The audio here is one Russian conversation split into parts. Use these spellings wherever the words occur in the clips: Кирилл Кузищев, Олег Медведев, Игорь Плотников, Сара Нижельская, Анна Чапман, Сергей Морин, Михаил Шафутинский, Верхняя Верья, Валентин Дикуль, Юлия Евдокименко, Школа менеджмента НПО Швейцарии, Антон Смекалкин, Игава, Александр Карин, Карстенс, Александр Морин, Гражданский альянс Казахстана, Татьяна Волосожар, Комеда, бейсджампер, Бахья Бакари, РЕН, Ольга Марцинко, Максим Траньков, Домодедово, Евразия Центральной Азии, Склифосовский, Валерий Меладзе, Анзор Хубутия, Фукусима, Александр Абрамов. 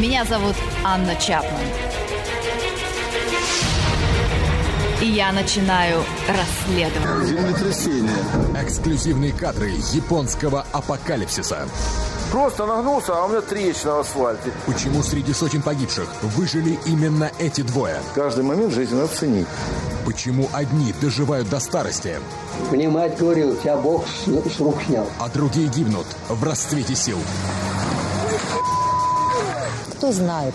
Меня зовут Анна Чапман. И я начинаю расследование. Землетрясение. Эксклюзивные кадры японского апокалипсиса. Просто нагнулся, а у меня трещина в асфальте. Почему среди сотен погибших выжили именно эти двое? Каждый момент жизни надо ценить. Почему одни доживают до старости? Мне мать говорила, тебя Бог с рук снял. А другие гибнут в расцвете сил. Кто знает,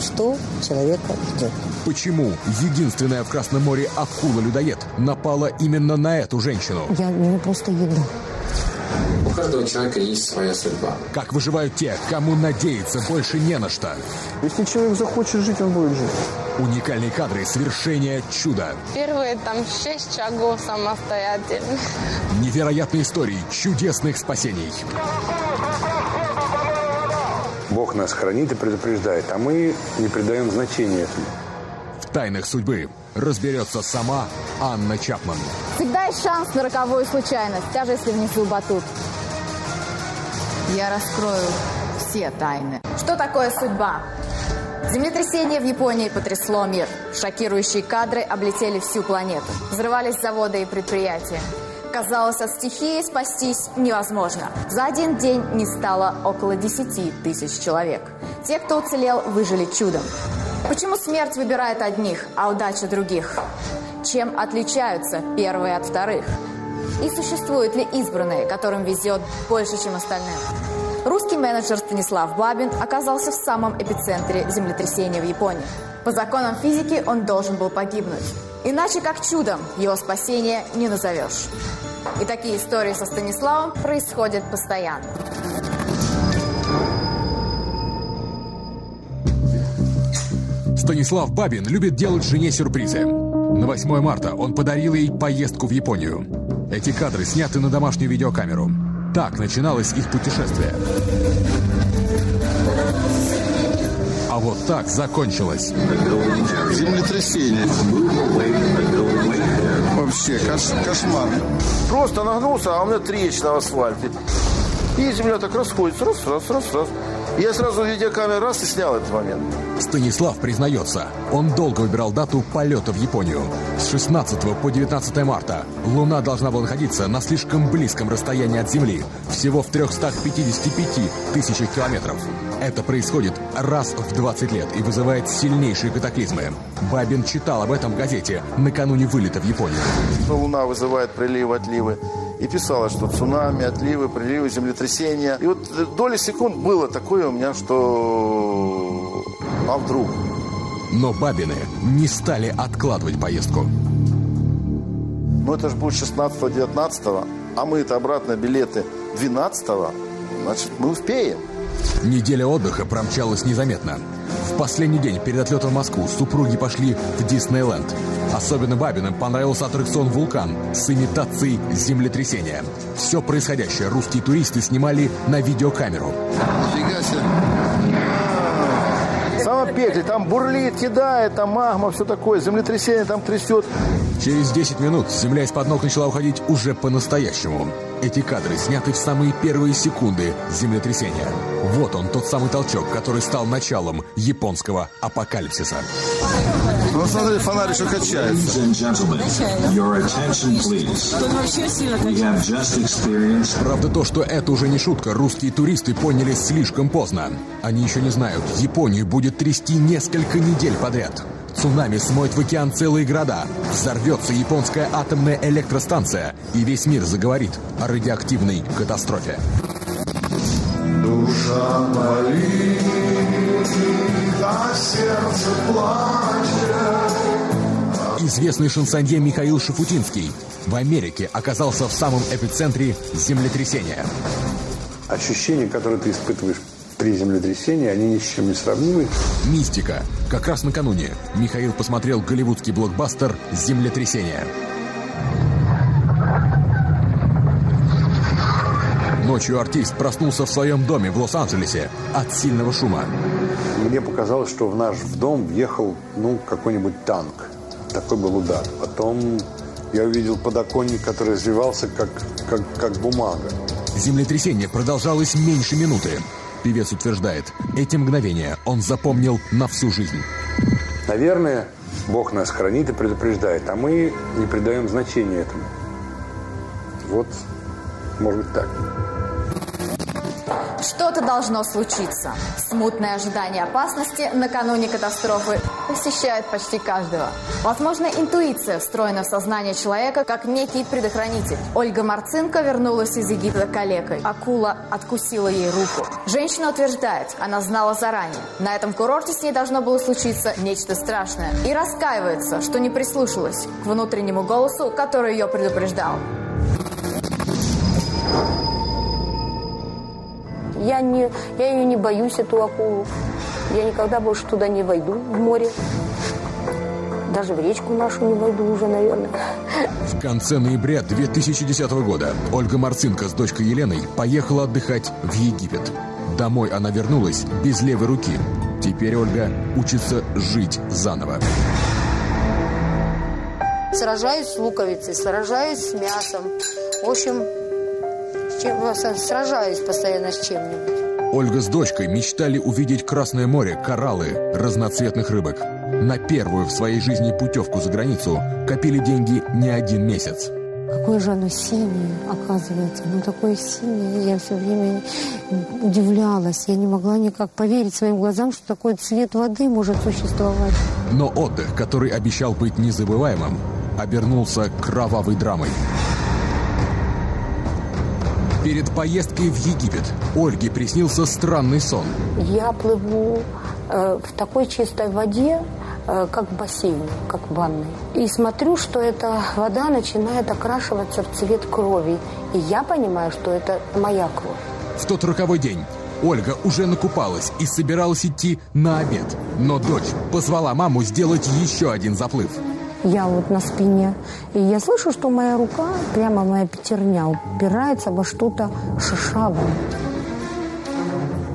что человека ждет? Почему единственная в Красном море акула-людоед напала именно на эту женщину? Я не просто еду. У каждого человека есть своя судьба. Как выживают те, кому надеяться больше не на что? Если человек захочет жить, он будет жить. Уникальные кадры совершения чуда. Первые там 6 шагов самостоятельно. Невероятные истории чудесных спасений. Бог нас хранит и предупреждает, а мы не придаем значения этому. В тайнах судьбы разберется сама Анна Чапман. Всегда есть шанс на роковую случайность, даже если внесу батут. Я раскрою все тайны. Что такое судьба? Землетрясение в Японии потрясло мир. Шокирующие кадры облетели всю планету. Взрывались заводы и предприятия. Казалось, от стихии спастись невозможно. За один день не стало около 10 000 человек. Те, кто уцелел, выжили чудом. Почему смерть выбирает одних, а удача других? Чем отличаются первые от вторых? И существуют ли избранные, которым везет больше, чем остальным? Русский менеджер Станислав Бабин оказался в самом эпицентре землетрясения в Японии. По законам физики он должен был погибнуть. Иначе как чудом его спасение не назовешь. И такие истории со Станиславом происходят постоянно. Станислав Бабин любит делать жене сюрпризы. На 8 марта он подарил ей поездку в Японию. Эти кадры сняты на домашнюю видеокамеру. Так начиналось их путешествие. А вот так закончилось. Землетрясение. Вообще кошмар. Просто нагнулся, а у меня трещина в асфальте. И земля так расходится. Раз, раз, раз, раз. Я сразу видеокамеру раз и снял этот момент. Станислав признается, он долго выбирал дату полета в Японию. С 16 по 19 марта Луна должна была находиться на слишком близком расстоянии от Земли. Всего в 355 000 километров. Это происходит раз в 20 лет и вызывает сильнейшие катаклизмы. Бабин читал об этом в газете накануне вылета в Японию. Луна вызывает приливы, отливы. И писала, что цунами, отливы, приливы, землетрясения. И вот доли секунд было такое у меня, что... А вдруг? Но Бабины не стали откладывать поездку. Ну это же будет 16-19, а мы это обратно билеты 12-го, значит мы успеем. Неделя отдыха промчалась незаметно. В последний день перед отлетом в Москву супруги пошли в Диснейленд. Особенно Бабиным понравился аттракцион «Вулкан» с имитацией землетрясения. Все происходящее русские туристы снимали на видеокамеру. Фига себе. Самое пекло, там бурлит, кидает, там магма, все такое, землетрясение там трясет. Через 10 минут земля из-под ног начала уходить уже по-настоящему. Эти кадры сняты в самые первые секунды землетрясения. Вот он, тот самый толчок, который стал началом японского апокалипсиса. Ну, смотри, фонарь еще качается. Правда, то, что это уже не шутка, русские туристы поняли слишком поздно. Они еще не знают, Японию будет трясти несколько недель подряд. Цунами смоет в океан целые города. Взорвется японская атомная электростанция. И весь мир заговорит о радиоактивной катастрофе. Душа болит, а сердце плачет. Известный шансонье Михаил Шафутинский в Америке оказался в самом эпицентре землетрясения. Ощущения, которые ты испытываешь при землетрясении, они ни с чем не сравнимы. Мистика. Как раз накануне Михаил посмотрел голливудский блокбастер «Землетрясение». Ночью артист проснулся в своем доме в Лос-Анджелесе от сильного шума. Мне показалось, что в наш дом въехал, какой-нибудь танк. Такой был удар. Потом я увидел подоконник, который развивался как бумага. Землетрясение продолжалось меньше минуты. певец утверждает, эти мгновения он запомнил на всю жизнь. Наверное, Бог нас хранит и предупреждает, а мы не придаем значения этому. Вот, может быть, так. Что-то должно случиться. Смутное ожидание опасности накануне катастрофы посещает почти каждого. Возможно, интуиция встроена в сознание человека как некий предохранитель. Ольга Марцинко вернулась из Египта калекой. Акула откусила ей руку. Женщина утверждает, она знала заранее. На этом курорте с ней должно было случиться нечто страшное. И раскаивается, что не прислушалась к внутреннему голосу, который ее предупреждал. Я ее не боюсь, эту акулу. Я никогда больше туда не войду, в море. Даже в речку нашу не войду уже, наверное. В конце ноября 2010 года Ольга Марцинко с дочкой Еленой поехала отдыхать в Египет. Домой она вернулась без левой руки. Теперь Ольга учится жить заново. Сражаюсь с луковицей, сражаюсь с мясом. В общем... сражаюсь постоянно с чем-нибудь. Ольга с дочкой мечтали увидеть Красное море, кораллы, разноцветных рыбок. На первую в своей жизни путевку за границу копили деньги не один месяц. Какое же оно синее, оказывается. Ну, такое синее. Я все время удивлялась. Я не могла никак поверить своим глазам, что такой цвет воды может существовать. Но отдых, который обещал быть незабываемым, обернулся кровавой драмой. Перед поездкой в Египет Ольге приснился странный сон. Я плыву в такой чистой воде, как в бассейне, как в ванной. И смотрю, что эта вода начинает окрашиваться в цвет крови. И я понимаю, что это моя кровь. В тот роковой день Ольга уже накупалась и собиралась идти на обед. Но дочь позвала маму сделать еще один заплыв. Я вот на спине, и я слышу, что моя рука, прямо моя пятерня, упирается во что-то шишавое.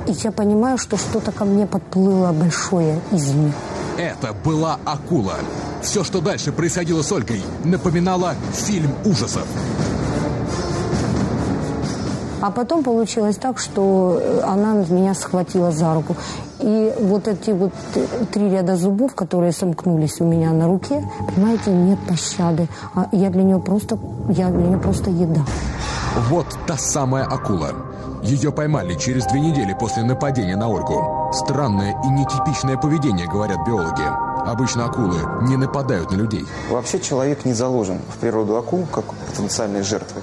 И я понимаю, что что-то ко мне подплыло большое из них. Это была акула. Все, что дальше происходило с Ольгой, напоминало фильм ужасов. А потом получилось так, что она меня схватила за руку. И вот эти вот 3 ряда зубов, которые сомкнулись у меня на руке, понимаете, нет пощады. А я для нее просто еда. Вот та самая акула. Ее поймали через 2 недели после нападения на Ольгу. Странное и нетипичное поведение, говорят биологи. Обычно акулы не нападают на людей. Вообще человек не заложен в природу акул как потенциальной жертвы.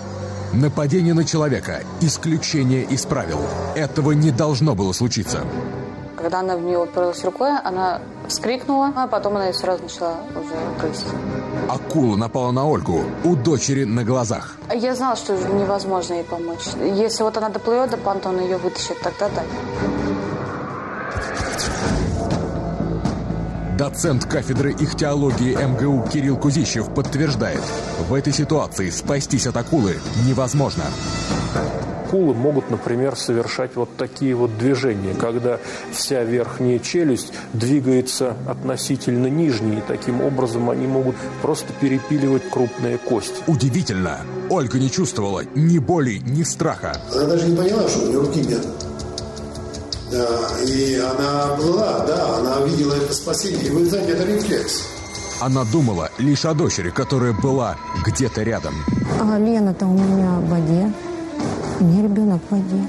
Нападение на человека – исключение из правил. Этого не должно было случиться. Когда она в нее уперлась рукой, она вскрикнула, а потом она ее сразу начала уже грызть. Акула напала на Ольгу у дочери на глазах. Я знала, что невозможно ей помочь. Если вот она доплывет до понтона, ее вытащит, тогда да. Доцент кафедры ихтиологии МГУ Кирилл Кузищев подтверждает, в этой ситуации спастись от акулы невозможно. Акулы могут, например, совершать вот такие вот движения, когда вся верхняя челюсть двигается относительно нижней, и таким образом они могут просто перепиливать крупные кости. Удивительно, Ольга не чувствовала ни боли, ни страха. Она даже не поняла, что у нее руки нет. Да, и она была, да, она видела это спасение. И вы знаете, это рефлекс. Она думала лишь о дочери, которая была где-то рядом. А Лена-то у меня в воде. У меня ребенок в воде.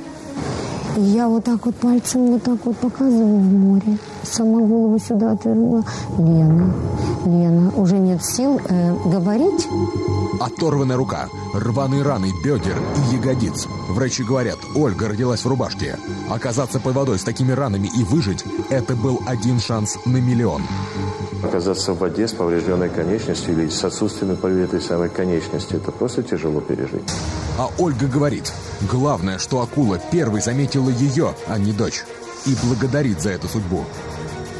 И я вот так вот пальцем вот так вот показывала в море. Сама голову сюда отвернула. Лена, уже нет сил говорить. Оторванная рука, рваные раны бедер и ягодиц. Врачи говорят, Ольга родилась в рубашке. Оказаться под водой с такими ранами и выжить – это был один шанс на миллион. Оказаться в воде с поврежденной конечностью или с отсутствием этой самой конечности – это просто тяжело пережить. А Ольга говорит, главное, что акула первой заметила ее, а не дочь. И благодарит за эту судьбу.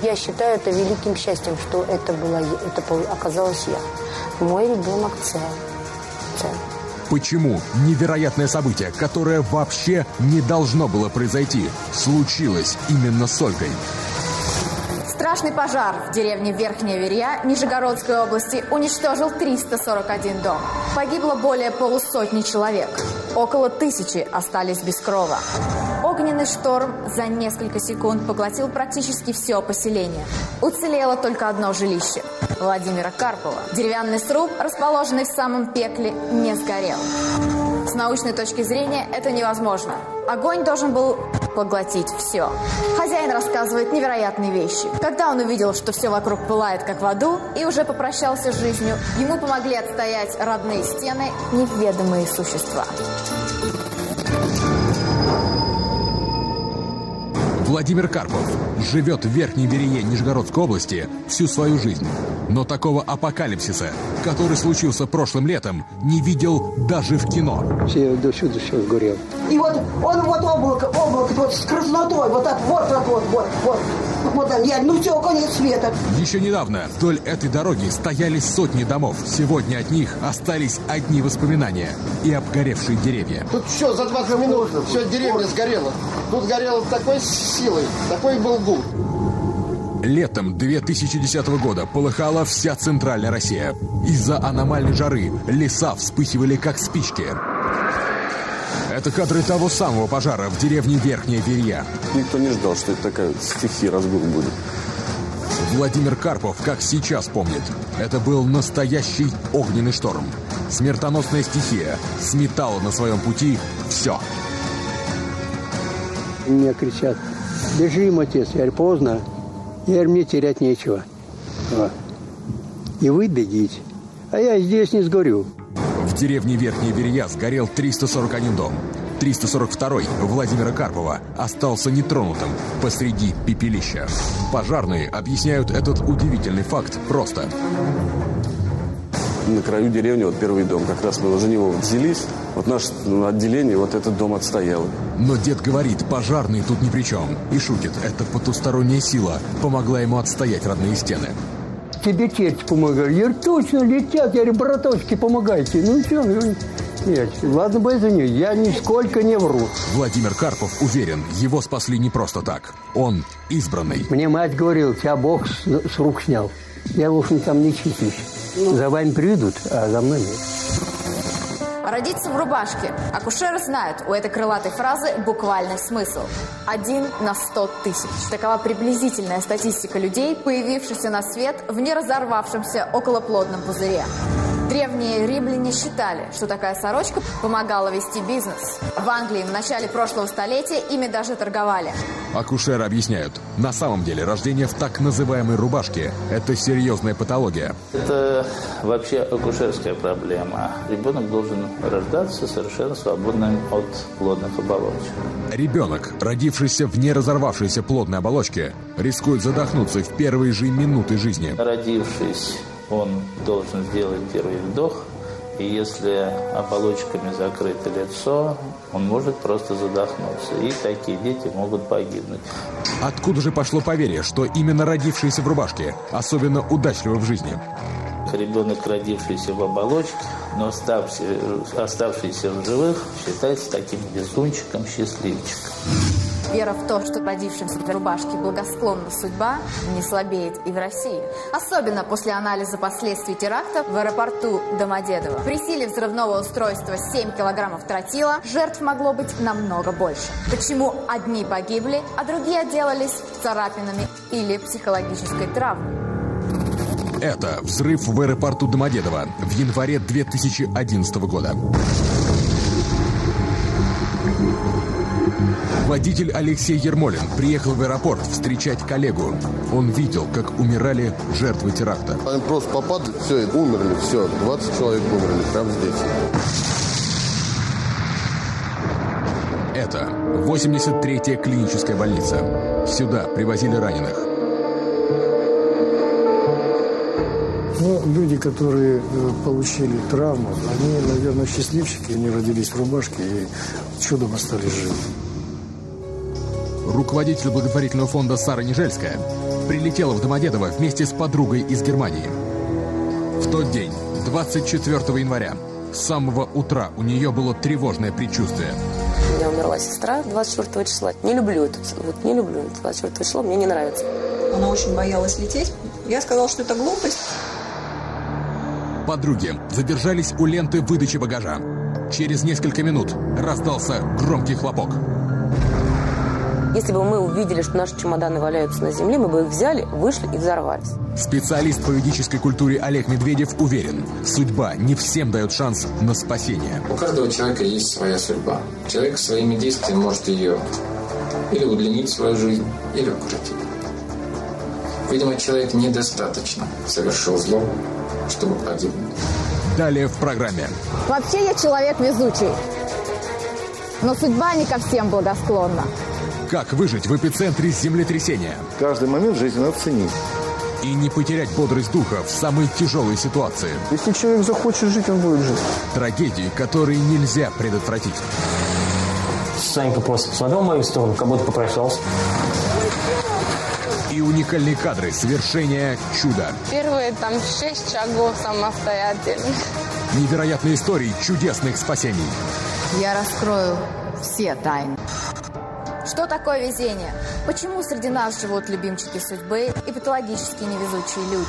Я считаю это великим счастьем, что это оказалась я. Мой ребенок цел. Почему невероятное событие, которое вообще не должно было произойти, случилось именно с Ольгой? Страшный пожар в деревне Верхняя Верья Нижегородской области уничтожил 341 дом. Погибло более полусотни человек. Около 1000 остались без крова. Огненный шторм за несколько секунд поглотил практически все поселение. Уцелело только одно жилище – Владимира Карпова. Деревянный сруб, расположенный в самом пекле, не сгорел. С научной точки зрения это невозможно. Огонь должен был поглотить все. Хозяин рассказывает невероятные вещи. Когда он увидел, что все вокруг пылает, как в аду, и уже попрощался с жизнью, ему помогли отстоять родные стены неведомые существа. Владимир Карпов живет в Верхней Верее Нижегородской области всю свою жизнь. Но такого апокалипсиса, который случился прошлым летом, не видел даже в кино. Все, до сюда все сгорел. И вот он, вот облако вот с краснотой, вот так, вот так, вот, вот, вот. Вот там, я, ну все, конец света. Еще недавно вдоль этой дороги стояли сотни домов. Сегодня от них остались одни воспоминания и обгоревшие деревья. Тут все, за 20 минут, все деревня сгорела. Тут горело такой силой, такой был гул. Летом 2010 года полыхала вся центральная Россия. Из-за аномальной жары леса вспыхивали как спички. Это кадры того самого пожара в деревне Верхняя Верья. Никто не ждал, что это такая стихия, разгул будет. Владимир Карпов, как сейчас помнит, это был настоящий огненный шторм. Смертоносная стихия сметала на своем пути все. Мне кричат: бежим, отец. Я говорю: поздно. Я говорю: мне терять нечего. Вот. И вы бегите. А я здесь не сгорю. В деревне Верхняя Верья сгорел 341 дом. 342-й Владимира Карпова остался нетронутым посреди пепелища. Пожарные объясняют этот удивительный факт просто. На краю деревни вот первый дом. Как раз мы уже него взялись. Вот наше отделение, вот этот дом отстоял. Но дед говорит, пожарные тут ни при чем. И шутит, это потусторонняя сила помогла ему отстоять родные стены. Тебе терпеть помогали. Я говорю: точно летят. Я говорю: браточки, помогайте. Ну что, нет, ладно бы за нее. Я нисколько не вру. Владимир Карпов уверен, его спасли не просто так. Он избранный. Мне мать говорила: тебя Бог с рук снял. Я, в общем, там не числюсь. За вами придут, а за мной нет. Родиться в рубашке. Акушеры знают, у этой крылатой фразы буквальный смысл. 1 на 100 тысяч. Такова приблизительная статистика людей, появившихся на свет в неразорвавшемся околоплодном пузыре. Древние римляне считали, что такая сорочка помогала вести бизнес. В Англии в начале прошлого столетия ими даже торговали. Акушеры объясняют, на самом деле рождение в так называемой рубашке – это серьезная патология. Это вообще акушерская проблема. Ребенок должен рождаться совершенно свободным от плодных оболочек. Ребенок, родившийся в неразорвавшейся плодной оболочке, рискует задохнуться в первые же минуты жизни. Родившись, он должен сделать первый вдох, и если оболочками закрыто лицо, он может просто задохнуться, и такие дети могут погибнуть. Откуда же пошло поверье, что именно родившиеся в рубашке особенно удачливы в жизни? Ребенок, родившийся в оболочке, но оставшийся в живых, считается таким везунчиком-счастливчиком. Вера в то, что родившимся в рубашке благосклонна судьба, не слабеет и в России. Особенно после анализа последствий теракта в аэропорту Домодедово. При силе взрывного устройства 7 килограммов тротила жертв могло быть намного больше. Почему одни погибли, а другие отделались царапинами или психологической травмой? Это взрыв в аэропорту Домодедово в январе 2011 года. Водитель Алексей Ермолин приехал в аэропорт встречать коллегу. Он видел, как умирали жертвы теракта. Они просто попадали, все, умерли, все, 20 человек умерли, прямо здесь. Это 83-я клиническая больница. Сюда привозили раненых. Ну, люди, которые получили травму, они, наверное, счастливчики, они родились в рубашке и чудом остались живы. Руководитель благотворительного фонда Сара Нижельская прилетела в Домодедово вместе с подругой из Германии. В тот день, 24 января, с самого утра у нее было тревожное предчувствие. У меня умерла сестра 24 числа. Не люблю это. Вот не люблю 24 числа, мне не нравится. Она очень боялась лететь. Я сказала, что это глупость. Подруги задержались у ленты выдачи багажа. Через несколько минут раздался громкий хлопок. Если бы мы увидели, что наши чемоданы валяются на земле, мы бы их взяли, вышли и взорвались. Специалист по юридической культуре Олег Медведев уверен, судьба не всем дает шанс на спасение. У каждого человека есть своя судьба. Человек своими действиями может ее или удлинить свою жизнь, или укротить. Видимо, человек недостаточно совершил зло, чтобы погибнуть. Далее в программе. Вообще я человек везучий, но судьба не ко всем благосклонна. Как выжить в эпицентре землетрясения? Каждый момент жизни надо ценить. И не потерять бодрость духа в самой тяжелой ситуации. Если человек захочет жить, он будет жить. Трагедии, которые нельзя предотвратить. Санька просто посмотрел в мою сторону, как будто попрощался. И уникальные кадры свершения чуда. Первые там 6 шагов самостоятельно. Невероятные истории чудесных спасений. Я раскрою все тайны. Что такое везение? Почему среди нас живут любимчики судьбы и патологически невезучие люди?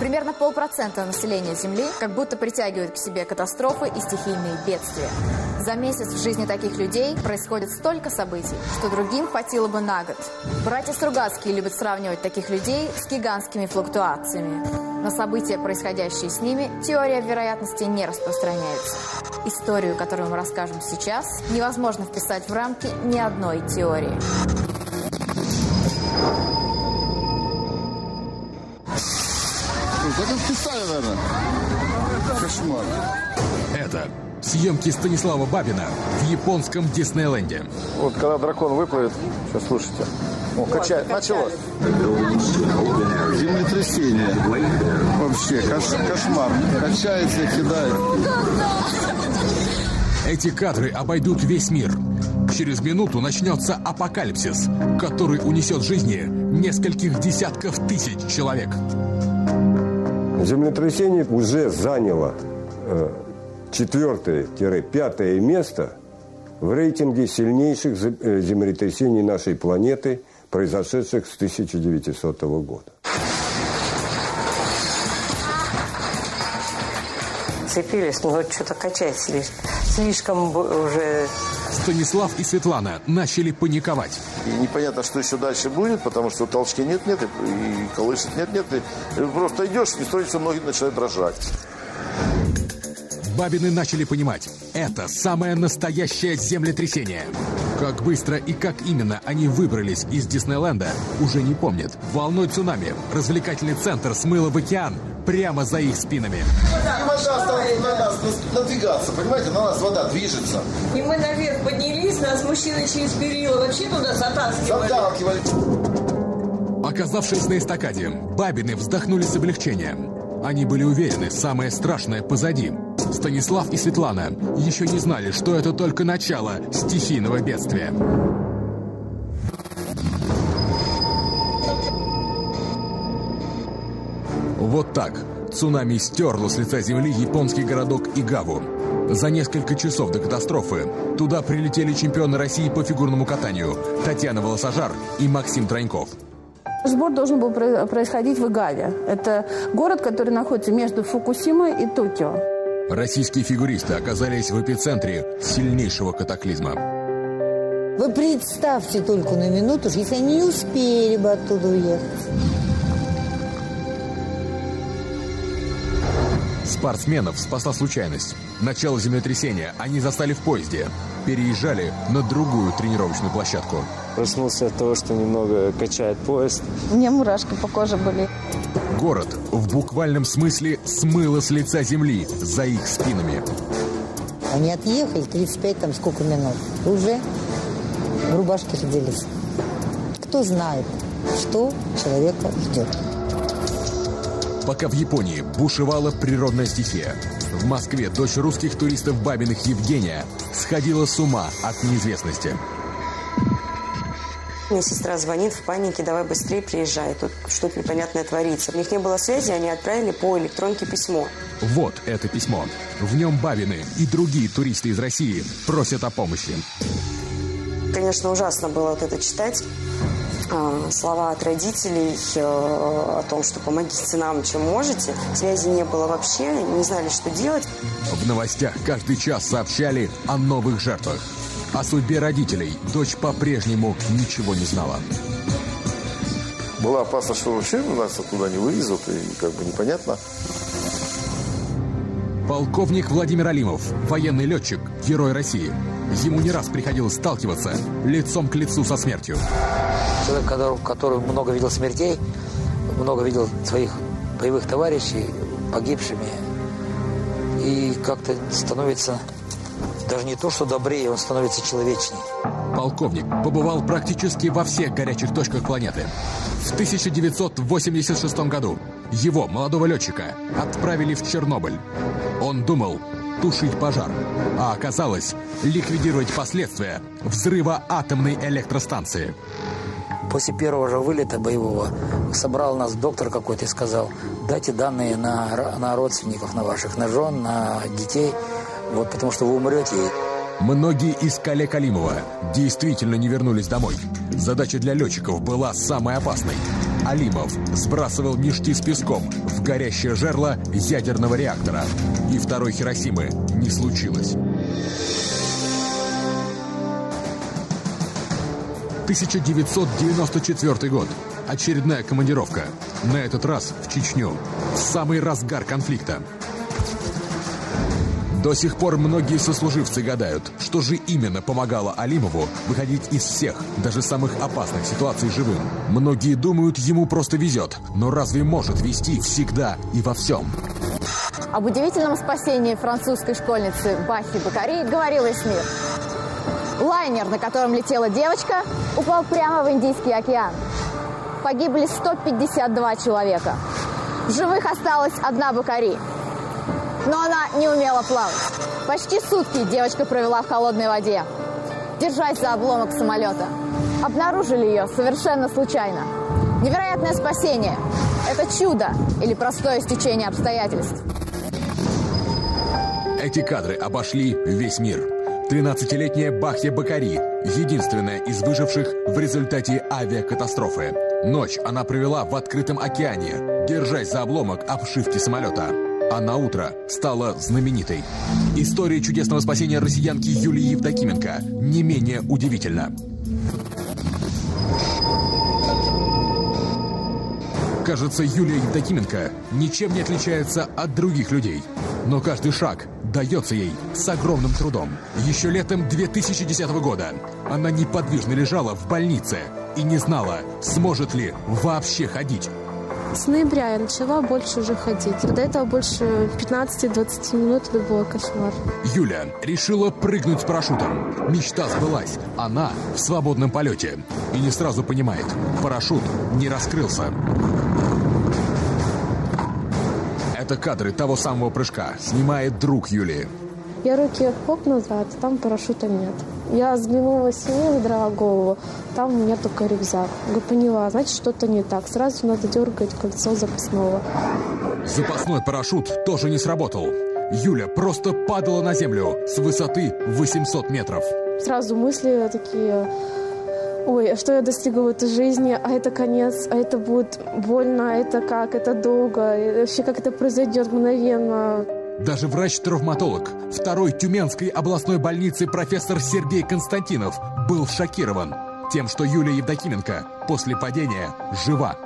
Примерно 0,5% населения Земли как будто притягивает к себе катастрофы и стихийные бедствия. За месяц в жизни таких людей происходит столько событий, что другим хватило бы на год. Братья Стругацкие любят сравнивать таких людей с гигантскими флуктуациями. На события, происходящие с ними, теория вероятности не распространяется. Историю, которую мы расскажем сейчас, невозможно вписать в рамки ни одной теории. Это вписали, наверное. Кошмар. Это... съемки Станислава Бабина в японском Диснейленде. Вот когда дракон выплывет, сейчас слушайте. О, качает. Началось. Землетрясение. Вообще, кошмар. Качается, кидает. Эти кадры обойдут весь мир. Через минуту начнется апокалипсис, который унесет жизни нескольких десятков тысяч человек. Землетрясение уже заняло 4-5 место в рейтинге сильнейших землетрясений нашей планеты, произошедших с 1900 года. Цепились, но вот что-то качается слишком уже. Станислав и Светлана начали паниковать. И непонятно, что еще дальше будет, потому что толчки нет-нет, и колышек нет-нет. Просто идешь, и строится, ноги начинают дрожать. Бабины начали понимать, это самое настоящее землетрясение. Как быстро и как именно они выбрались из Диснейленда, уже не помнят. Волной цунами развлекательный центр смыло в океан прямо за их спинами. И вода стала на нас надвигаться, понимаете, на нас вода движется. И мы наверх поднялись, нас мужчины через перила вообще туда заталкивали. Оказавшись на эстакаде, бабины вздохнули с облегчением. Они были уверены, самое страшное позади. Станислав и Светлана еще не знали, что это только начало стихийного бедствия. Вот так цунами стерло с лица земли японский городок Игаву. За несколько часов до катастрофы туда прилетели чемпионы России по фигурному катанию Татьяна Волосожар и Максим Траньков. Сбор должен был происходить в Игаве. Это город, который находится между Фукусимой и Токио. Российские фигуристы оказались в эпицентре сильнейшего катаклизма. Вы представьте только на минуту, если они не успели бы оттуда уехать. Спортсменов спасла случайность. Начало землетрясения они застали в поезде. Переезжали на другую тренировочную площадку. Проснулся от того, что немного качает поезд. У меня мурашки по коже были. Город в буквальном смысле смыло с лица земли за их спинами. Они отъехали 35 там сколько минут. Уже в рубашке родились. Кто знает, что человека ждет. Пока в Японии бушевала природная стихия, в Москве дочь русских туристов Бабиных Евгения сходила с ума от неизвестности. Мне сестра звонит в панике, давай быстрее приезжай, тут что-то непонятное творится. У них не было связи, они отправили по электронке письмо. Вот это письмо. В нем Бабины и другие туристы из России просят о помощи. Конечно, ужасно было вот это читать. Слова от родителей о том, что помогите нам, чем можете. Связи не было вообще, не знали, что делать. В новостях каждый час сообщали о новых жертвах. О судьбе родителей дочь по-прежнему ничего не знала. Была опасность, что вообще нас оттуда не вывезут, и как бы непонятно. Полковник Владимир Алимов, военный летчик, герой России. Ему не раз приходилось сталкиваться лицом к лицу со смертью. Человек, который много видел смертей, много видел своих боевых товарищей погибшими. И как-то становится даже не то, что добрее, он становится человечней. Полковник побывал практически во всех горячих точках планеты. В 1986 году его, молодого летчика, отправили в Чернобыль. Он думал тушить пожар, а оказалось ликвидировать последствия взрыва атомной электростанции. После первого же вылета боевого собрал нас доктор какой-то и сказал: дайте данные на родственников, на ваших, на жен, на детей, вот потому что вы умрете. Многие из коллег Алимова действительно не вернулись домой. Задача для летчиков была самой опасной. Алимов сбрасывал мешки с песком в горящее жерло ядерного реактора. И второй Хиросимы не случилось. 1994 год. Очередная командировка. На этот раз в Чечню. В самый разгар конфликта. До сих пор многие сослуживцы гадают, что же именно помогало Алимову выходить из всех, даже самых опасных ситуаций живым. Многие думают, ему просто везет, но разве может везти всегда и во всем? Об удивительном спасении французской школьницы Бахьи Бакари говорил весь мир. Лайнер, на котором летела девочка, упал прямо в Индийский океан. Погибли 152 человека. В живых осталась одна Бакари. Но она не умела плавать. Почти сутки девочка провела в холодной воде, держась за обломок самолета. Обнаружили ее совершенно случайно. Невероятное спасение – это чудо или простое стечение обстоятельств. Эти кадры обошли весь мир. 13-летняя Бахья Бакари – единственная из выживших в результате авиакатастрофы. Ночь она провела в открытом океане, держась за обломок обшивки самолета. А на утро стала знаменитой. История чудесного спасения россиянки Юлии Евдокименко не менее удивительна. Кажется, Юлия Евдокименко ничем не отличается от других людей. Но каждый шаг дается ей с огромным трудом. Еще летом 2010 года она неподвижно лежала в больнице и не знала, сможет ли вообще ходить. С ноября я начала больше уже ходить. До этого больше 15-20 минут это был кошмар. Юля решила прыгнуть с парашютом. Мечта сбылась. Она в свободном полете. И не сразу понимает, парашют не раскрылся. Это кадры того самого прыжка. Снимает друг Юли. Я руки хоп назад, там парашюта нет. Я сгнула с ней, задрала голову, там у меня только рюкзак. Я поняла, значит, что-то не так. Сразу надо дергать кольцо запасного. Запасной парашют тоже не сработал. Юля просто падала на землю с высоты 800 метров. Сразу мысли такие: ой, а что я достигла в этой жизни? А это конец, а это будет больно, а это как, это долго. И вообще, как это произойдет мгновенно. Даже врач-травматолог второй Тюменской областной больницы профессор Сергей Константинов был шокирован тем, что Юлия Евдокименко после падения жива.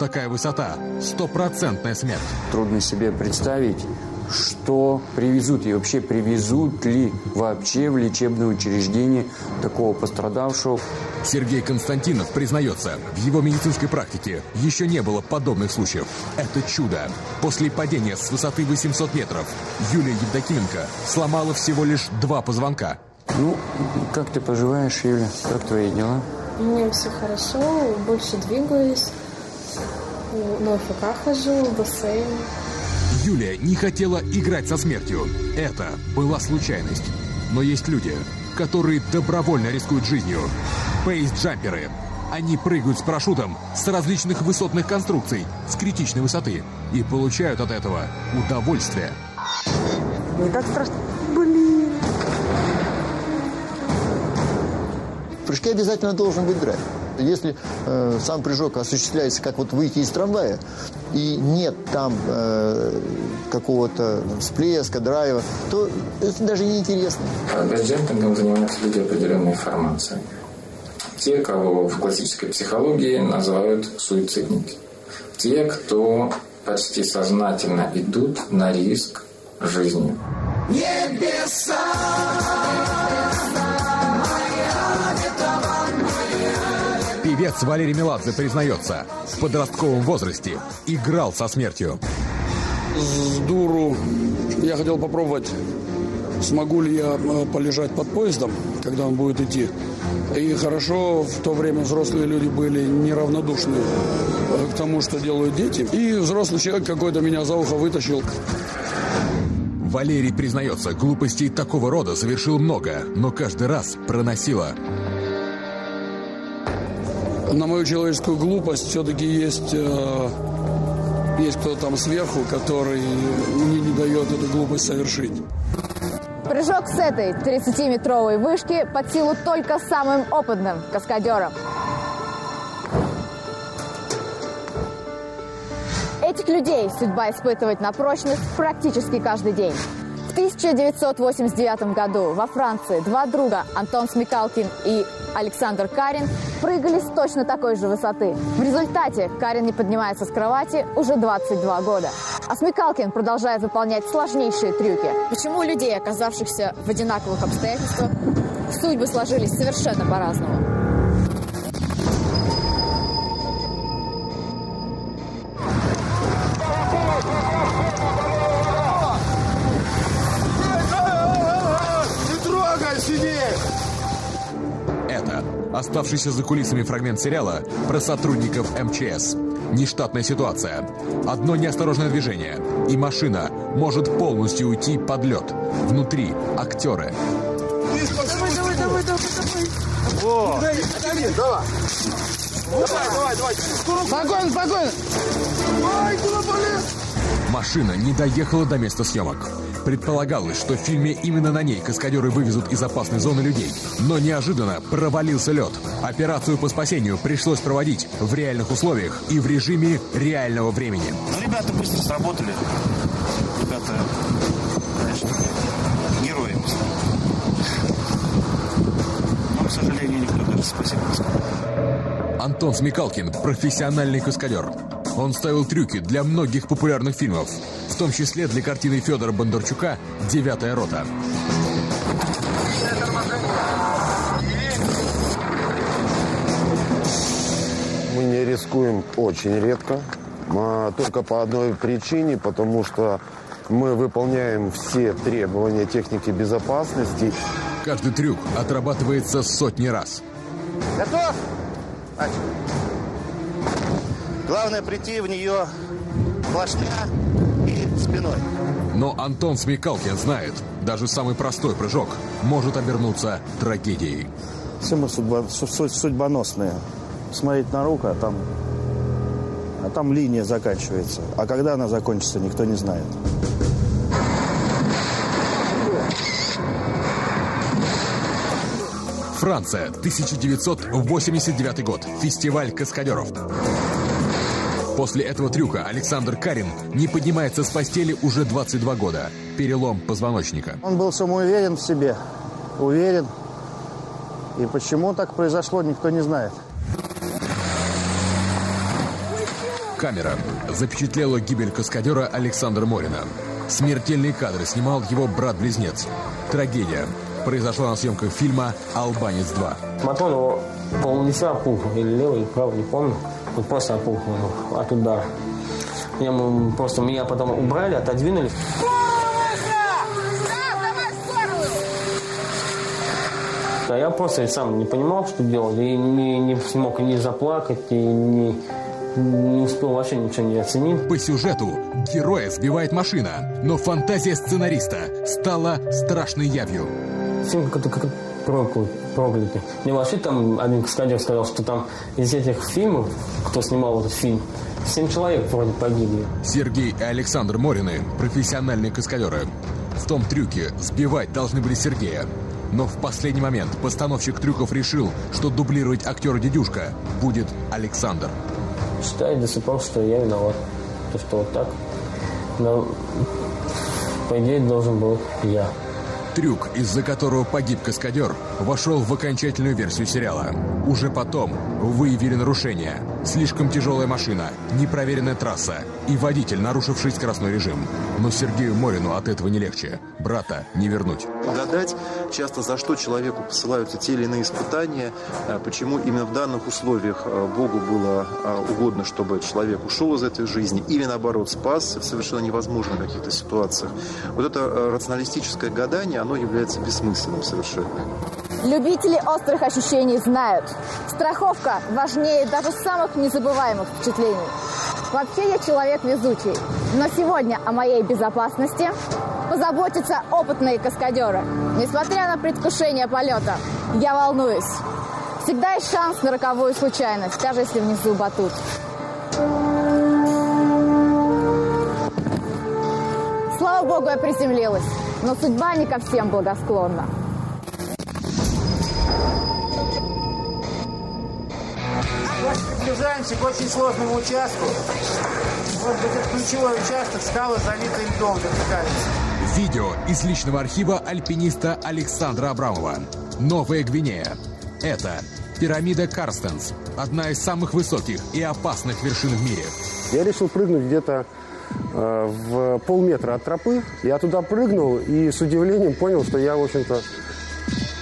Такая высота – стопроцентная смерть. Трудно себе представить, что привезут и вообще привезут ли вообще в лечебное учреждение такого пострадавшего. Сергей Константинов признается, в его медицинской практике еще не было подобных случаев. Это чудо. После падения с высоты 800 метров Юлия Евдокименко сломала всего лишь 2 позвонка. Ну, как ты поживаешь, Юля? Как твои дела? Мне все хорошо, больше двигаюсь, на ОФК хожу, в бассейн. Юлия не хотела играть со смертью. Это была случайность. Но есть люди, которые добровольно рискуют жизнью. Бейсджамперы. Они прыгают с парашютом с различных высотных конструкций, с критичной высоты. И получают от этого удовольствие. Не так страшно. Блин. В прыжке обязательно должен быть драйв. что если сам прыжок осуществляется, как вот выйти из трамвая, и нет там какого-то всплеска, драйва, то это даже неинтересно. Гештальтингом занимаются люди определенной формации. Те, кого в классической психологии называют суицидники. Те, кто почти сознательно идут на риск жизни. Небеса! Певец Валерий Меладзе признается, в подростковом возрасте играл со смертью. С дуру я хотел попробовать, смогу ли я полежать под поездом, когда он будет идти. И хорошо, в то время взрослые люди были неравнодушны к тому, что делают дети. И взрослый человек какой-то меня за ухо вытащил. Валерий признается, глупостей такого рода совершил много, но каждый раз проносило. На мою человеческую глупость все-таки есть кто-то там сверху, который мне не дает эту глупость совершить. Прыжок с этой 30-метровой вышки под силу только самым опытным каскадерам. Этих людей судьба испытывать на прочность практически каждый день. В 1989 году во Франции два друга, Антон Смекалкин и Александр Карин, прыгали с точно такой же высоты. В результате Карин не поднимается с кровати уже 22 года. А Смекалкин продолжает выполнять сложнейшие трюки. Почему у людей, оказавшихся в одинаковых обстоятельствах, судьбы сложились совершенно по-разному? Оставшийся за кулисами фрагмент сериала про сотрудников МЧС. Нештатная ситуация. Одно неосторожное движение, и машина может полностью уйти под лед. Внутри актеры. Машина не доехала до места съемок. Предполагалось, что в фильме именно на ней каскадеры вывезут из опасной зоны людей. Но неожиданно провалился лед. Операцию по спасению пришлось проводить в реальных условиях и в режиме реального времени. Ну, ребята быстро сработали. Ребята, конечно, герои. Но, к сожалению, никто даже спасибо не сказал. Антон Смекалкин – профессиональный каскадер. Он ставил трюки для многих популярных фильмов, в том числе для картины Федора Бондарчука «Девятая рота». Мы не рискуем очень редко, только по одной причине, потому что мы выполняем все требования техники безопасности. Каждый трюк отрабатывается сотни раз. Готов? Главное прийти в нее плашмя и спиной. Но Антон Смекалкин знает, даже самый простой прыжок может обернуться трагедией. Все мы судьбоносные. Смотреть на руку, а там линия заканчивается. А когда она закончится, никто не знает. Франция, 1989 год. Фестиваль каскадеров. После этого трюка Александр Карин не поднимается с постели уже 22 года. Перелом позвоночника. Он был самоуверен в себе. Уверен. И почему так произошло, никто не знает. Камера запечатлела гибель каскадера Александра Морина. Смертельные кадры снимал его брат-близнец. Трагедия произошла на съемках фильма «Албанец 2». Мотор его полнеся опухло, или левый, или правый, не помню. Вот просто опухло от удара. Меня потом убрали, отодвинули. Да, я просто сам не понимал, что делал. И не смог ни заплакать, и не успел вообще ничего не оценить. По сюжету героя сбивает машина, но фантазия сценариста стала страшной явью. Фильм как-то проклятый. Мне вообще там один каскадер сказал, что там из этих фильмов, кто снимал этот фильм, 7 человек вроде погибли. Сергей и Александр Морины – профессиональные каскадеры. В том трюке сбивать должны были Сергея. Но в последний момент постановщик трюков решил, что дублировать актера Дедюшка будет Александр. Считаю, досыпал, что я виноват. То, что вот так. Но, по идее, должен был я. Трюк, из-за которого погиб каскадер, вошел в окончательную версию сериала. Уже потом выявили нарушения. Слишком тяжелая машина, непроверенная трасса и водитель, нарушивший скоростной режим. Но Сергею Морину от этого не легче. Брата не вернуть. Гадать часто, за что человеку посылаются те или иные испытания, почему именно в данных условиях Богу было угодно, чтобы человек ушел из этой жизни или, наоборот, спас в совершенно невозможных каких-то ситуациях. Вот это рационалистическое гадание, оно является бессмысленным совершенно. Любители острых ощущений знают. Страховка важнее даже самых незабываемых впечатлений. Вообще я человек везучий. Но сегодня о моей безопасности позаботятся опытные каскадеры. Несмотря на предвкушение полета, я волнуюсь. Всегда есть шанс на роковую случайность, даже если внизу батут. Слава богу, я приземлилась. Но судьба не ко всем благосклонна. Приближаемся к очень сложному участку. Вот этот ключевой участок, скалы залиты льдом, дотыкаются. Видео из личного архива альпиниста Александра Абрамова. Новая Гвинея. Это пирамида Карстенс, одна из самых высоких и опасных вершин в мире. Я решил прыгнуть где-то в полметра от тропы. Я туда прыгнул и с удивлением понял, что я, в общем-то,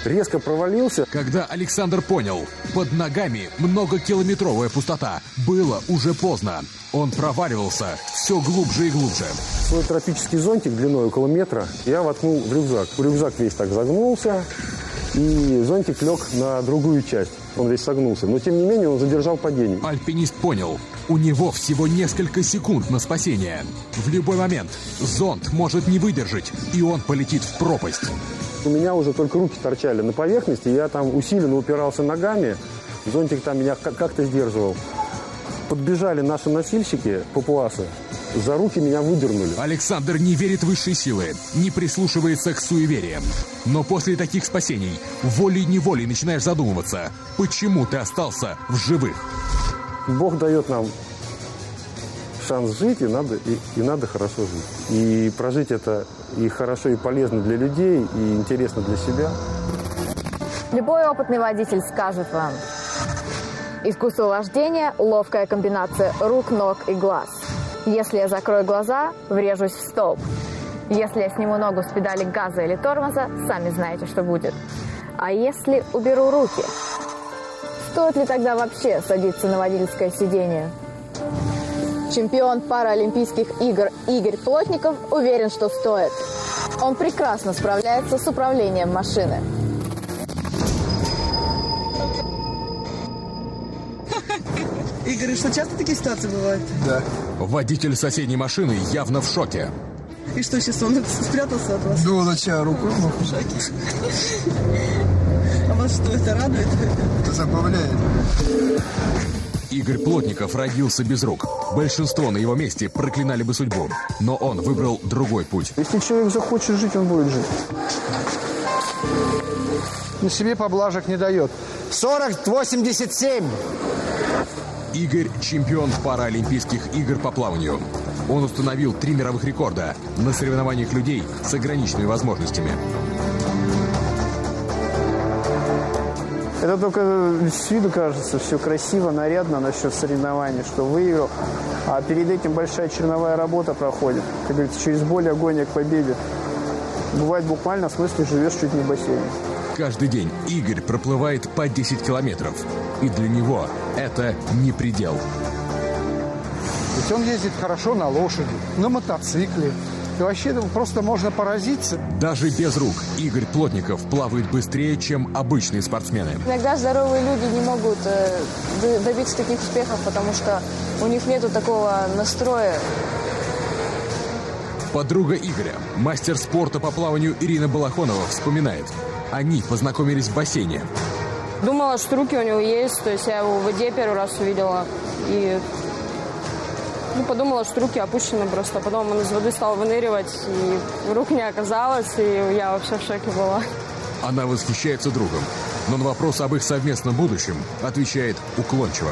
резко провалился. Когда Александр понял, под ногами многокилометровая пустота, было уже поздно. Он проваливался все глубже и глубже. Свой тропический зонтик длиной около метра я воткнул в рюкзак. Рюкзак весь так загнулся, и зонтик лег на другую часть. Он весь согнулся, но тем не менее он задержал падение. Альпинист понял, у него всего несколько секунд на спасение. В любой момент зонт может не выдержать, и он полетит в пропасть. У меня уже только руки торчали на поверхности, я там усиленно упирался ногами, зонтик там меня как-то сдерживал. Подбежали наши носильщики, папуасы, за руки меня выдернули. Александр не верит в высшие силы, не прислушивается к суевериям. Но после таких спасений волей-неволей начинаешь задумываться, почему ты остался в живых. Бог дает нам шанс жить, и надо хорошо жить. И прожить это и хорошо, и полезно для людей, и интересно для себя. Любой опытный водитель скажет вам: искусство вождения – ловкая комбинация рук, ног и глаз. Если я закрою глаза, врежусь в столб. Если я сниму ногу с педали газа или тормоза, сами знаете, что будет. А если уберу руки? Стоит ли тогда вообще садиться на водительское сиденье? Чемпион Паралимпийских игр Игорь Плотников уверен, что стоит. Он прекрасно справляется с управлением машины. Игорь, что часто такие ситуации бывают? Да. Водитель соседней машины явно в шоке. И что, сейчас он спрятался от вас? Да, он отчаял рукой. В шоке. А вас что, это радует? Это забавляет. Игорь Плотников родился без рук. Большинство на его месте проклинали бы судьбу. Но он выбрал другой путь. Если человек захочет жить, он будет жить. На себе поблажек не дает. 40-87! Игорь – чемпион Паралимпийских игр по плаванию. Он установил 3 мировых рекорда на соревнованиях людей с ограниченными возможностями. Это только с виду кажется, все красиво, нарядно насчет соревнований, что выиграл. А перед этим большая черновая работа проходит. Как говорится, через боль, агония к победе. Бывает буквально, в смысле, живешь чуть не в бассейне. Каждый день Игорь проплывает по 10 километров. И для него это не предел. Ведь он ездит хорошо на лошади, на мотоцикле. И вообще просто можно поразиться. Даже без рук Игорь Плотников плавает быстрее, чем обычные спортсмены. Иногда здоровые люди не могут добиться таких успехов, потому что у них нету такого настроя. Подруга Игоря, мастер спорта по плаванию Ирина Балахонова, вспоминает. Они познакомились в бассейне. Думала, что руки у него есть, то есть я его в воде первый раз увидела. И подумала, что руки опущены просто. Потом он из воды стал выныривать, и рук не оказалось, и я вообще в шоке была. Она восхищается другом, но на вопрос об их совместном будущем отвечает уклончиво.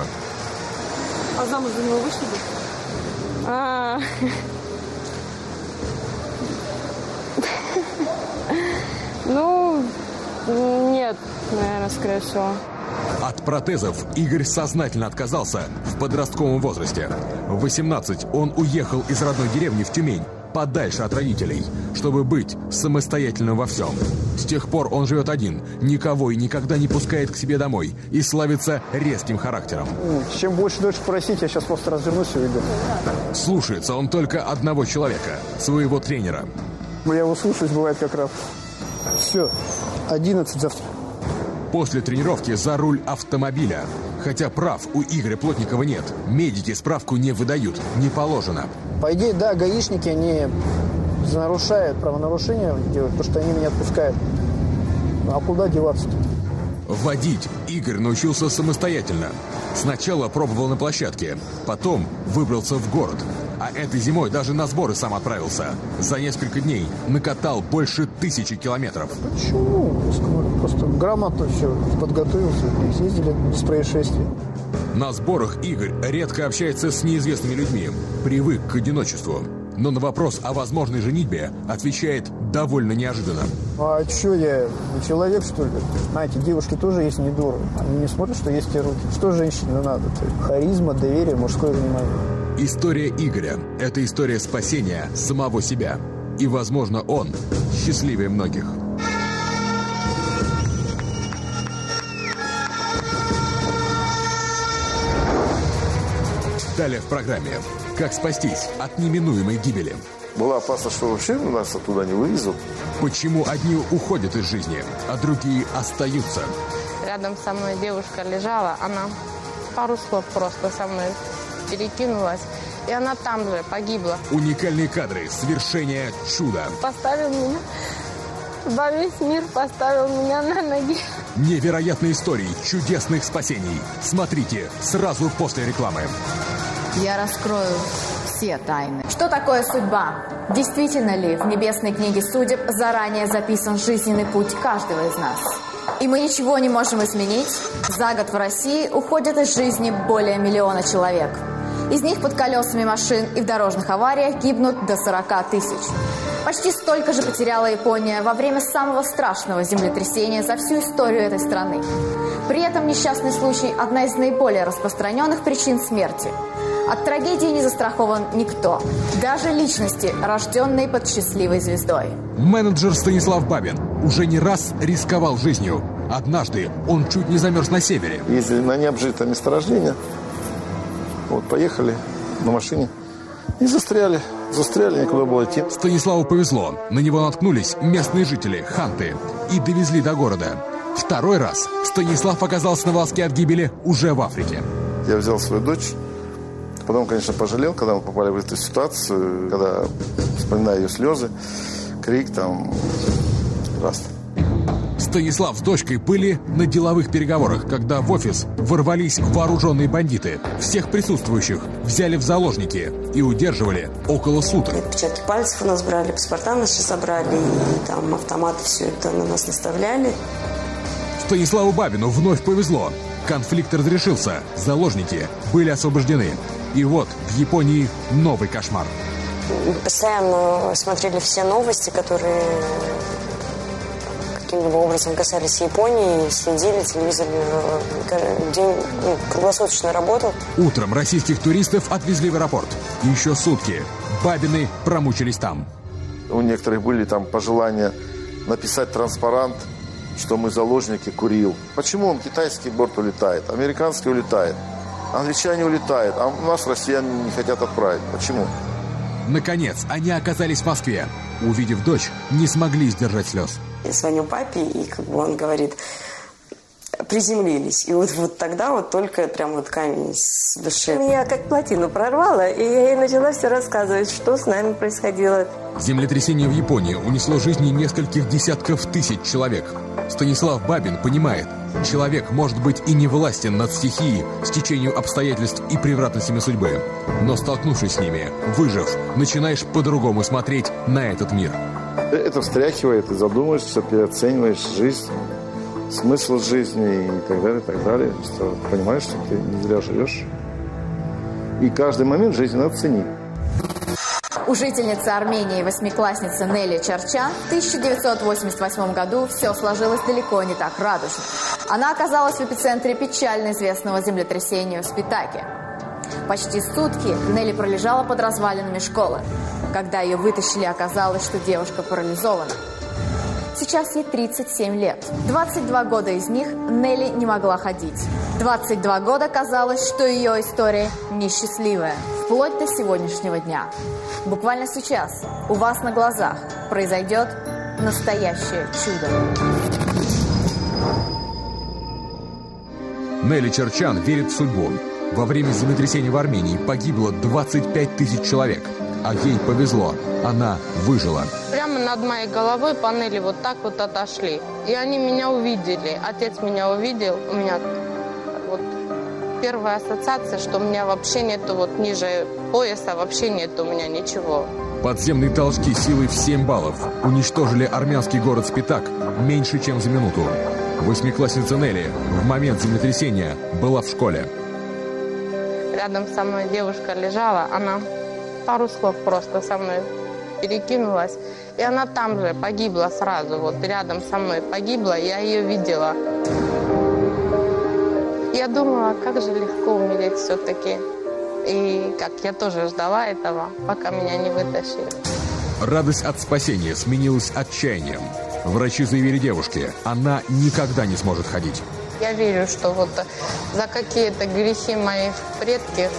А замуж за него вышли бы? Ну, нет, наверное, скорее всего. От протезов Игорь сознательно отказался в подростковом возрасте. В 18 он уехал из родной деревни в Тюмень, подальше от родителей, чтобы быть самостоятельным во всем. С тех пор он живет один, никого и никогда не пускает к себе домой и славится резким характером. Чем больше дольше просить, я сейчас просто развернусь и уйду. Слушается он только одного человека, своего тренера. Я его слушаюсь, бывает как раз. Все, 11 завтра. После тренировки за руль автомобиля. Хотя прав у Игоря Плотникова нет. Медики справку не выдают, не положено. По идее, да, гаишники, они нарушают, правонарушения делают, потому что они меня отпускают. А куда деваться-то? Водить Игорь научился самостоятельно. Сначала пробовал на площадке, потом выбрался в город. А этой зимой даже на сборы сам отправился. За несколько дней накатал больше 1000 километров. Почему? Просто грамотно все подготовился. Съездили без происшествий. На сборах Игорь редко общается с неизвестными людьми. Привык к одиночеству. Но на вопрос о возможной женитьбе отвечает довольно неожиданно. А что я, человек, что ли? Знаете, девушки тоже есть недуры. Они не смотрят, что есть те руки. Что женщине надо? Харизма, доверие, мужское внимание. История Игоря – это история спасения самого себя. И, возможно, он счастливее многих. Далее в программе «Как спастись от неминуемой гибели». Была опасность, что вообще нас оттуда не вывезут. Почему одни уходят из жизни, а другие остаются? Рядом со мной девушка лежала, она пару слов просто со мной перекинулась, и она там же погибла. Уникальные кадры, совершение чуда. Поставил меня, во весь мир поставил меня на ноги. Невероятные истории чудесных спасений. Смотрите сразу после рекламы. Я раскрою все тайны. Что такое судьба? Действительно ли в небесной книге судеб заранее записан жизненный путь каждого из нас? И мы ничего не можем изменить. За год в России уходят из жизни более 1 миллиона человек. Из них под колесами машин и в дорожных авариях гибнут до 40 000. Почти столько же потеряла Япония во время самого страшного землетрясения за всю историю этой страны. При этом несчастный случай – одна из наиболее распространенных причин смерти. От трагедии не застрахован никто, даже личности, рожденные под счастливой звездой. Менеджер Станислав Бабин уже не раз рисковал жизнью. Однажды он чуть не замерз на севере. Ездили на необжитое месторождение, вот поехали на машине и застряли. Застряли, никуда было идти. Станиславу повезло. На него наткнулись местные жители, ханты, и довезли до города. Второй раз Станислав оказался на волоске от гибели уже в Африке. Я взял свою дочь. Потом, конечно, пожалел, когда мы попали в эту ситуацию, когда вспоминаю ее слезы, крик там, раз. Станислав с дочкой были на деловых переговорах, когда в офис ворвались вооруженные бандиты. Всех присутствующих взяли в заложники и удерживали около суток. Отпечатки пальцев у нас брали, паспорта нас сейчас забрали, и там автоматы все это на нас наставляли. Станиславу Бабину вновь повезло. Конфликт разрешился, заложники были освобождены. И вот в Японии новый кошмар. Постоянно смотрели все новости, которые каким-либо образом касались Японии, следили, телевизор день, круглосуточно работал. Утром российских туристов отвезли в аэропорт. Еще сутки Бабины промучились там. У некоторых были там пожелания написать транспарант, что мы заложники Курил. Почему он китайский борт улетает, американский улетает, англичане улетают, а нас россияне не хотят отправить? Почему? Наконец, они оказались в Москве. Увидев дочь, не смогли сдержать слез. Я звоню папе, и как бы он говорит, приземлились. И вот тогда вот только прям вот камень с души. Меня как плотину прорвало, и я ей начала все рассказывать, что с нами происходило. Землетрясение в Японии унесло жизни нескольких десятков тысяч человек. Станислав Бабин понимает, человек может быть и не властен над стихией, стечению обстоятельств и превратностями судьбы. Но столкнувшись с ними, выжив, начинаешь по-другому смотреть на этот мир. Это встряхивает, и задумываешься, переоцениваешь жизнь, смысл жизни и так далее, и так далее. Что понимаешь, что ты не зря живешь. И каждый момент жизни надо ценить. У жительницы Армении, восьмиклассницы Нелли Чарчян, в 1988 году все сложилось далеко не так радужно. Она оказалась в эпицентре печально известного землетрясения в Спитаке. Почти сутки Нелли пролежала под развалинами школы. Когда ее вытащили, оказалось, что девушка парализована. Сейчас ей 37 лет. 22 года из них Нелли не могла ходить. 22 года казалось, что ее история несчастливая. Вплоть до сегодняшнего дня. Буквально сейчас у вас на глазах произойдет настоящее чудо. Нелли Чарчян верит в судьбу. Во время землетрясения в Армении погибло 25 тысяч человек. А ей повезло. Она выжила. Прямо над моей головой панели вот так вот отошли. И они меня увидели. Отец меня увидел. У меня вот первая ассоциация, что у меня вообще нету вот ниже пояса, вообще нету у меня ничего. Подземные толчки силой в 7 баллов уничтожили армянский город Спитак меньше, чем за минуту. Восьмиклассница Нелли в момент землетрясения была в школе. Рядом со мной девушка лежала, она пару слов просто со мной перекинулась. И она там же погибла сразу, вот рядом со мной погибла, я ее видела. Я думала, как же легко умереть все-таки. И как я тоже ждала этого, пока меня не вытащили. Радость от спасения сменилась отчаянием. Врачи заявили девушке, она никогда не сможет ходить. Я верю, что вот за какие-то грехи моих предков,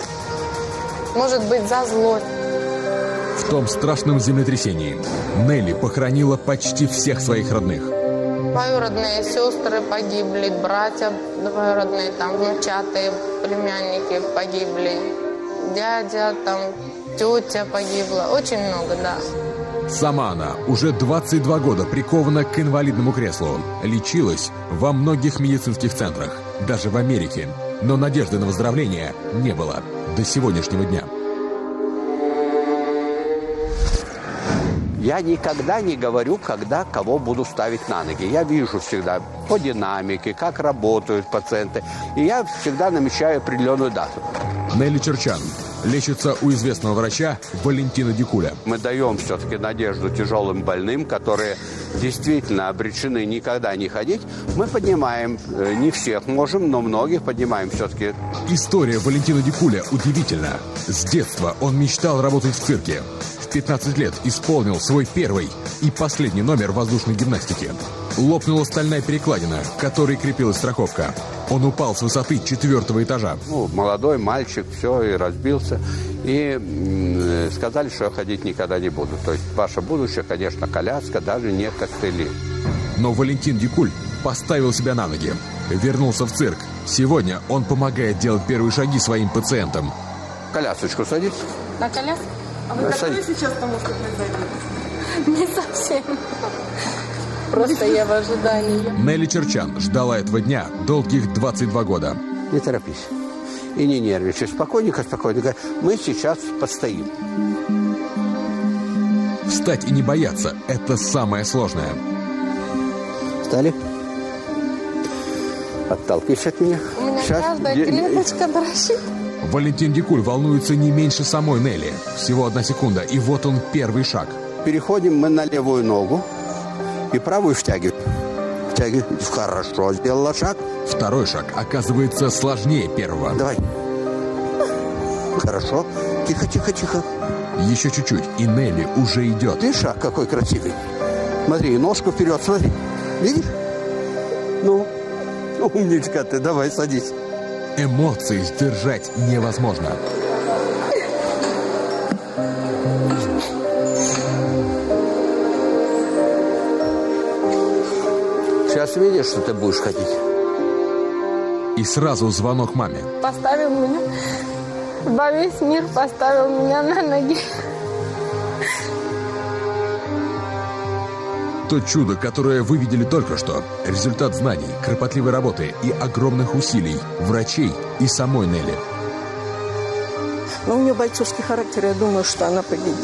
может быть, за зло. В том страшном землетрясении Нелли похоронила почти всех своих родных. Двоюродные сестры погибли, братья двоюродные, там, внучатые, племянники погибли, дядя, там, тетя погибла. Очень много, да. Сама она уже 22 года прикована к инвалидному креслу. Лечилась во многих медицинских центрах, даже в Америке. Но надежды на выздоровление не было до сегодняшнего дня. Я никогда не говорю, когда кого буду ставить на ноги. Я вижу всегда по динамике, как работают пациенты. И я всегда намечаю определенную дату. Нелли Чарчян лечится у известного врача Валентина Дикуля. Мы даем все-таки надежду тяжелым больным, которые действительно обречены никогда не ходить. Мы поднимаем, не всех можем, но многих поднимаем все-таки. История Валентина Дикуля удивительна. С детства он мечтал работать в цирке. В 15 лет исполнил свой первый и последний номер воздушной гимнастики. Лопнула стальная перекладина, к которой крепилась страховка. Он упал с высоты 4-го этажа. Ну, молодой мальчик, все, и разбился. И сказали, что я ходить никогда не буду. То есть ваше будущее, конечно, коляска, даже не костыли. Но Валентин Дикуль поставил себя на ноги. Вернулся в цирк. Сегодня он помогает делать первые шаги своим пациентам. Колясочку садись. На коляску? А вы готовы сейчас к тому, что произойдет? Не совсем. Просто я в ожидании. Нелли Чарчян ждала этого дня долгих 22 года. Не торопись и не нервничай. Спокойненько, спокойненько. Мы сейчас постоим. Встать и не бояться – это самое сложное. Встали? Отталкивайся от меня. У меня сейчас каждая клеточка дрожит. Валентин Дикуль волнуется не меньше самой Нелли. Всего 1 секунда, и вот он первый шаг. Переходим мы на левую ногу. И правую втягивает. Втягивает. Хорошо, сделала шаг. Второй шаг оказывается сложнее первого. Давай. Хорошо. Тихо, тихо, тихо. Еще чуть-чуть, и Нелли уже идет. Видишь, шаг какой красивый. Смотри, ножку вперед, смотри. Видишь? Ну, умничка ты, давай, садись. Эмоции сдержать невозможно. Сейчас видишь, что ты будешь ходить. И сразу звонок маме. Поставил меня, во весь мир поставил меня на ноги. То чудо, которое вы видели только что, результат знаний, кропотливой работы и огромных усилий врачей и самой Нелли. Но у нее бойцовский характер, я думаю, что она победит.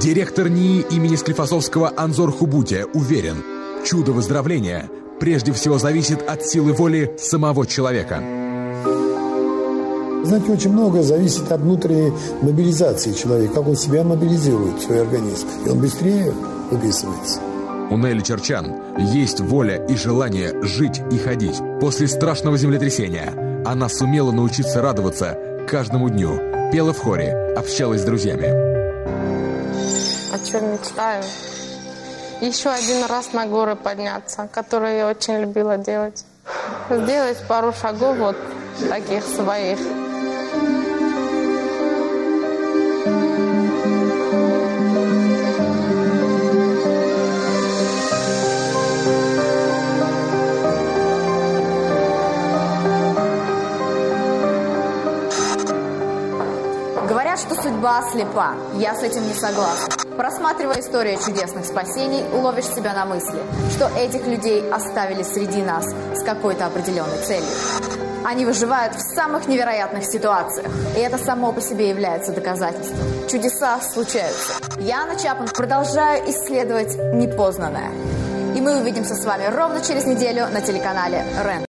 Директор НИИ имени Склифосовского Анзор Хубутия уверен, чудо выздоровления прежде всего зависит от силы воли самого человека. Знаете, очень многое зависит от внутренней мобилизации человека, как он себя мобилизирует, свой организм, и он быстрее выписывается. У Нелли Чарчян есть воля и желание жить и ходить. После страшного землетрясения она сумела научиться радоваться каждому дню, пела в хоре, общалась с друзьями. О чем мечтаю? Еще один раз на горы подняться, которые я очень любила делать. Сделать пару шагов вот таких своих. Говорят, что судьба слепа. Я с этим не согласна. Просматривая историю чудесных спасений, ловишь себя на мысли, что этих людей оставили среди нас с какой-то определенной целью. Они выживают в самых невероятных ситуациях. И это само по себе является доказательством. Чудеса случаются. Я, Анна Чапман, продолжаю исследовать непознанное. И мы увидимся с вами ровно через неделю на телеканале РЕН.